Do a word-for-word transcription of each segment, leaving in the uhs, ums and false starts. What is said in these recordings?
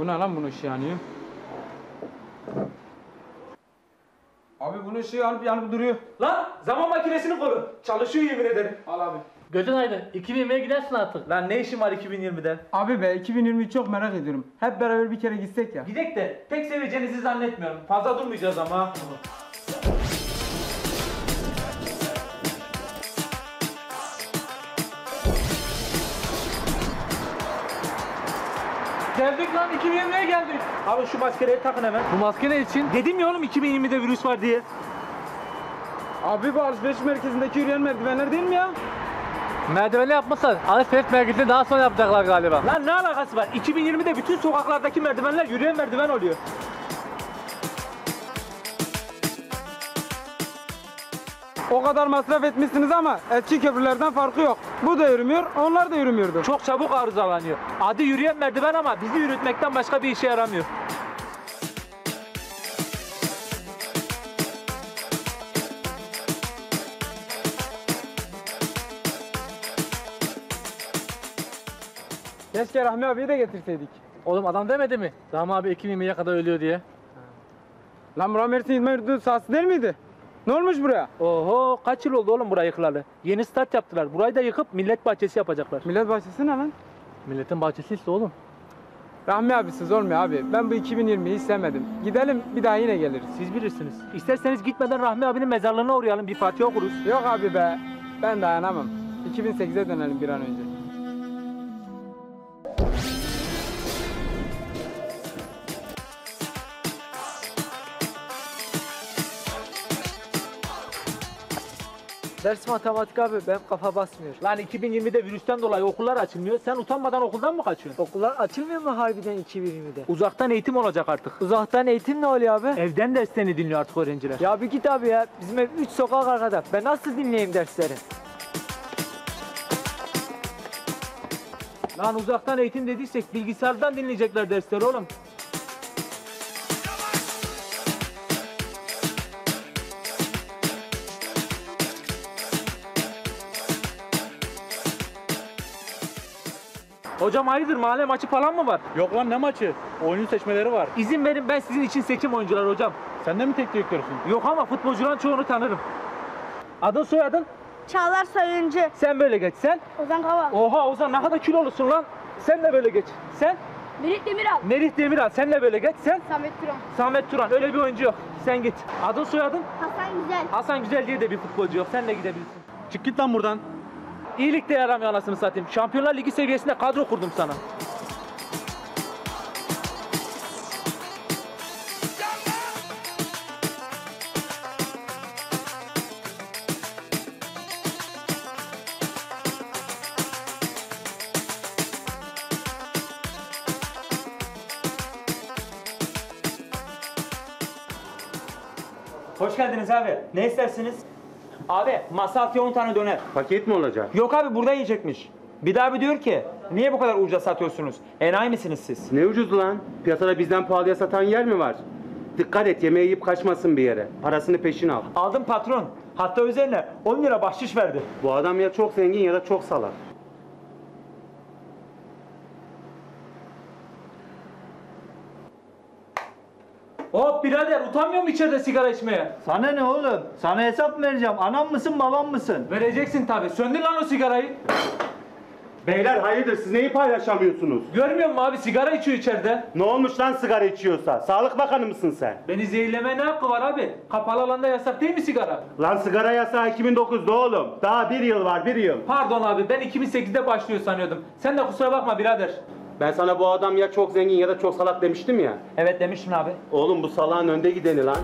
Bu ne lan, bunun ışığı yanıyor? Abi bunun ışığı yanıp yanıp duruyor. Lan zaman makinesinin kolu. Çalışıyor yemin ederim. Al abi. Gözün aydın. iki bin yirmiye gidersin artık. Lan ne işin var iki bin yirmide? Abi be iki bin yirmiyi çok merak ediyorum. Hep beraber bir kere gitsek ya. Gidek de pek seveceğinizi zannetmiyorum. Fazla durmayacağız ama. Geldik lan, iki bin yirmiye geldik. Abi şu maskeleri takın hemen. Bu maske ne için? Dedim ya oğlum iki bin yirmide virüs var diye. Abi bu alışveriş merkezindeki yürüyen merdivenler değil mi ya? Merdiveni yapmasan alışveriş merkezini daha sonra yapacaklar galiba. Lan ne alakası var? iki bin yirmide bütün sokaklardaki merdivenler yürüyen merdiven oluyor. O kadar masraf etmişsiniz ama eski köprülerden farkı yok. Bu da yürümüyor, onlar da yürümüyordu. Çok çabuk arızalanıyor. Adı yürüyen merdiven ama bizi yürütmekten başka bir işe yaramıyor. Keşke Rahmi abiyi de getirseydik. Oğlum adam demedi mi? Rahmi abi iki bin yirmiye kadar ölüyor diye. Lan Rahmi Ersin İdman Yurdu sahası değil miydi? Ne olmuş buraya? Oho, kaç yıl oldu oğlum burayı yıkılalı? Yeni start yaptılar. Burayı da yıkıp millet bahçesi yapacaklar. Millet bahçesi ne lan? Milletin bahçesi ise oğlum. Rahmi abi siz olmuyor abi. Ben bu iki bin yirmiyi sevmedim. Gidelim, bir daha yine geliriz. Siz bilirsiniz. İsterseniz gitmeden Rahmi abinin mezarlığına uğrayalım, bir fatiha okuruz. Yok abi be. Ben dayanamam. iki bin sekize dönelim bir an önce. Ders matematik abi, benim kafa basmıyor. Lan iki bin yirmide virüsten dolayı okullar açılmıyor. Sen utanmadan okuldan mı kaçıyorsun? Okullar açılmıyor mu harbiden iki bin yirmide? Uzaktan eğitim olacak artık. Uzaktan eğitim ne oluyor abi? Evden derslerini dinliyor artık öğrenciler. Ya bir git abi ya. Bizim ev üç sokak arkada. Ben nasıl dinleyeyim dersleri? Lan uzaktan eğitim dediysek bilgisayardan dinleyecekler dersleri oğlum. Hocam hayırdır, mahalle maçı falan mı var? Yok lan, ne maçı? Oyuncu seçmeleri var. İzin verin, ben sizin için seçim oyuncular hocam. Sen de mi tek direktörsün? Yok ama futbolcuların çoğunu tanırım. Adın soyadın? Çağlar Soyuncu. Sen böyle geç, sen? Ozan Kavallı. Oha Ozan, ne kadar kilolusun lan. Sen de böyle geç. Sen? Merih Demiral. Merih Demiral, sen de böyle geç, sen? Samet Turan. Samet Turan, öyle bir oyuncu yok. Sen git. Adın soyadın? Hasan Güzel. Hasan Güzel diye de bir futbolcu yok, sen de gidebilirsin. Çık git lan buradan. İyilik de yaramıyor anasını satayım. Şampiyonlar Ligi seviyesinde kadro kurdum sana. Hoş geldiniz abi. Ne istersiniz? Abi masaya on tane döner. Paket mi olacak? Yok abi, burada yiyecekmiş. Bir daha abi diyor ki, niye bu kadar ucuza satıyorsunuz? Enayi misiniz siz? Ne ucuz lan? Piyasada bizden pahalıya satan yer mi var? Dikkat et, yemeği yiyip kaçmasın bir yere. Parasını peşin al. Aldım patron. Hatta üzerine on lira bahşiş verdi. Bu adam ya çok zengin ya da çok salak. Hop birader, utanmıyor mu içeride sigara içmeye? Sana ne oğlum? Sana hesap vereceğim. Anam mısın, babam mısın? Vereceksin tabi. Söndür lan o sigarayı. Beyler hayırdır, siz neyi paylaşamıyorsunuz? Görmüyor musun abi, sigara içiyor içeride. Ne olmuş lan sigara içiyorsa? Sağlık Bakanı mısın sen? Beni zehirlemeye ne hakkı var abi? Kapalı alanda yasak değil mi sigara? Lan sigara yasağı iki bin dokuzda oğlum. Daha bir yıl var, bir yıl. Pardon abi, ben iki bin sekizde başlıyor sanıyordum. Sen de kusura bakma birader. Ben sana bu adam ya çok zengin ya da çok salak demiştim ya. Evet demiştin abi. Oğlum bu salağın önde gideni lan.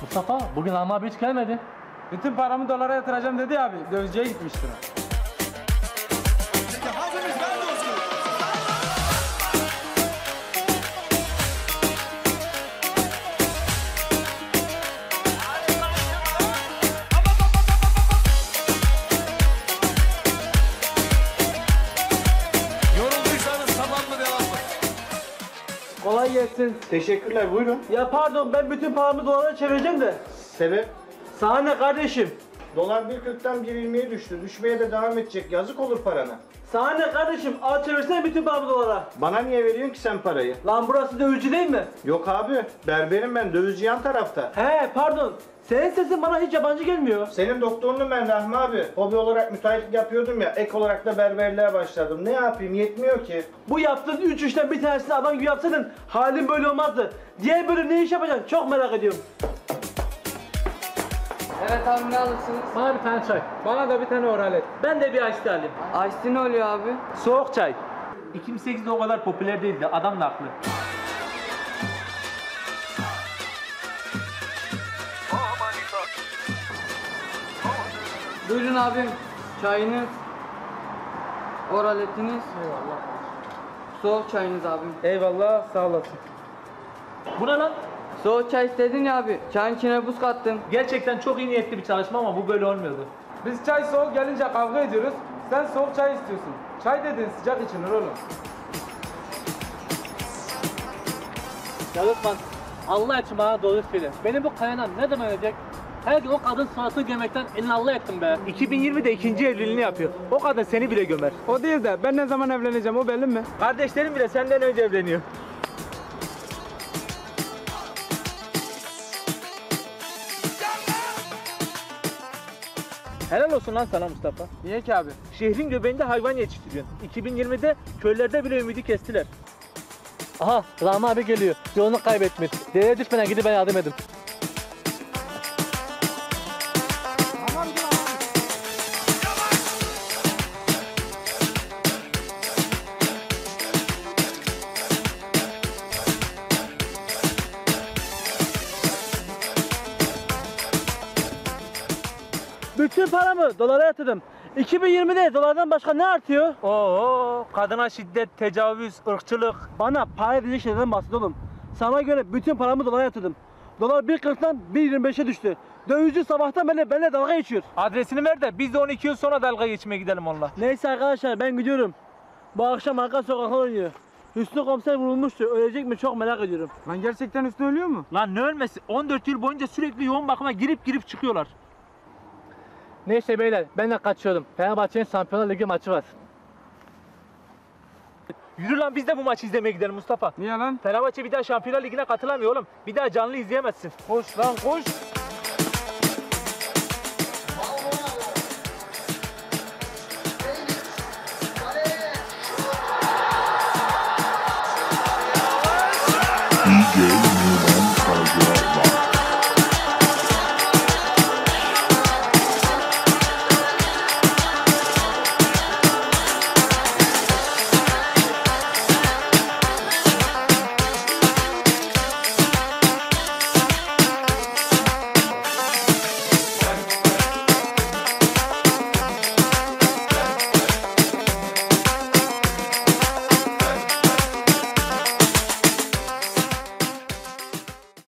Mustafa bugün Rahmi abi hiç gelmedi. Bütün paramı dolara yatıracağım dedi abi. Dövizciye gitmiştir. Kolay gelsin. Teşekkürler, buyurun. Ya pardon, ben bütün paramı dolara çevireceğim de. Sebep? Sana ne kardeşim? Dolar bir kırktan bir yirmiye düştü. Düşmeye de devam edecek. Yazık olur parana. Sana ne kardeşim? Al çevirsene bütün paramı dolara. Bana niye veriyorsun ki sen parayı? Lan burası dövizci değil mi? Yok abi. Berberim ben. Dövizci yan tarafta. He pardon. Senin sesin bana hiç yabancı gelmiyor. Senin doktorunum ben Rahmi abi. Hobi olarak müteahhitlik yapıyordum ya. Ek olarak da berberliğe başladım. Ne yapayım? Yetmiyor ki. Bu yaptığın üç işten bir tanesini adam gibi yapsaydın halin böyle olmazdı. Diğer bölüm ne iş yapacaksın? Çok merak ediyorum. Evet abi, ne alırsınız? Bana bir tane çay. Bana da bir tane oral et. Ben de bir ice alayım. Ice ne oluyor abi? Soğuk çay. iki bin sekizde o kadar popüler değildi. Adam da haklı. Buyurun abim. Çayınız. Oral etiniz. Eyvallah. Soğuk çayınız abim. Eyvallah, sağ olasın. Bu ne lan? Soğuk çay istedin ya abi, çayın içine buz kattın. Gerçekten çok iyi niyetli bir çalışma ama bu böyle olmuyordu. Biz çay soğuk gelince kavga ediyoruz, sen soğuk çay istiyorsun. Çay dedin sıcak içilir oğlum. Ya Osman, Allah için bana doğru söyle. Benim bu kaynağım ne zaman ölecek? Her gün o kadın suratını gömmekten elini Allah ettim be. iki bin yirmide ikinci evliliğini yapıyor. O kadın seni bile gömer. O değil de ben ne zaman evleneceğim o belli mi? Kardeşlerim bile senden önce evleniyor. Helal olsun lan sana Mustafa. Niye ki abi? Şehrin göbeğinde hayvan yetiştiriyorsun. iki bin yirmide köylerde bile ümidi kestiler. Aha Rahmi abi geliyor. Yolunu kaybetmiş. Dereye düşmeden gidip ben yardım edeyim. Bütün paramı dolara yatırdım. iki bin yirmide dolardan başka ne artıyor? Oo, kadına şiddet, tecavüz, ırkçılık. Bana para edecek şeylerden bahset oğlum. Sana göre bütün paramı dolara yatırdım. Dolar bir kırktan bir yirmi beşe düştü. Dövizci sabahtan beri benimle dalga geçiyor. Adresini ver de biz de on iki yıl sonra dalga geçmeye gidelim onunla. Neyse arkadaşlar ben gidiyorum. Bu akşam arka sokakta oynuyor. Hüsnü komiser vurulmuştu. Ölecek mi çok merak ediyorum. Lan gerçekten Hüsnü ölüyor mu? Lan ne ölmesi? on dört yıl boyunca sürekli yoğun bakıma girip girip çıkıyorlar. Neyse beyler, ben de kaçıyorum. Fenerbahçe'nin Şampiyonlar Ligi maçı var. Yürü lan biz de bu maçı izlemeye gidelim Mustafa. Niye lan? Fenerbahçe bir daha Şampiyonlar Ligi'ne katılamıyor oğlum. Bir daha canlı izleyemezsin. Koş lan koş.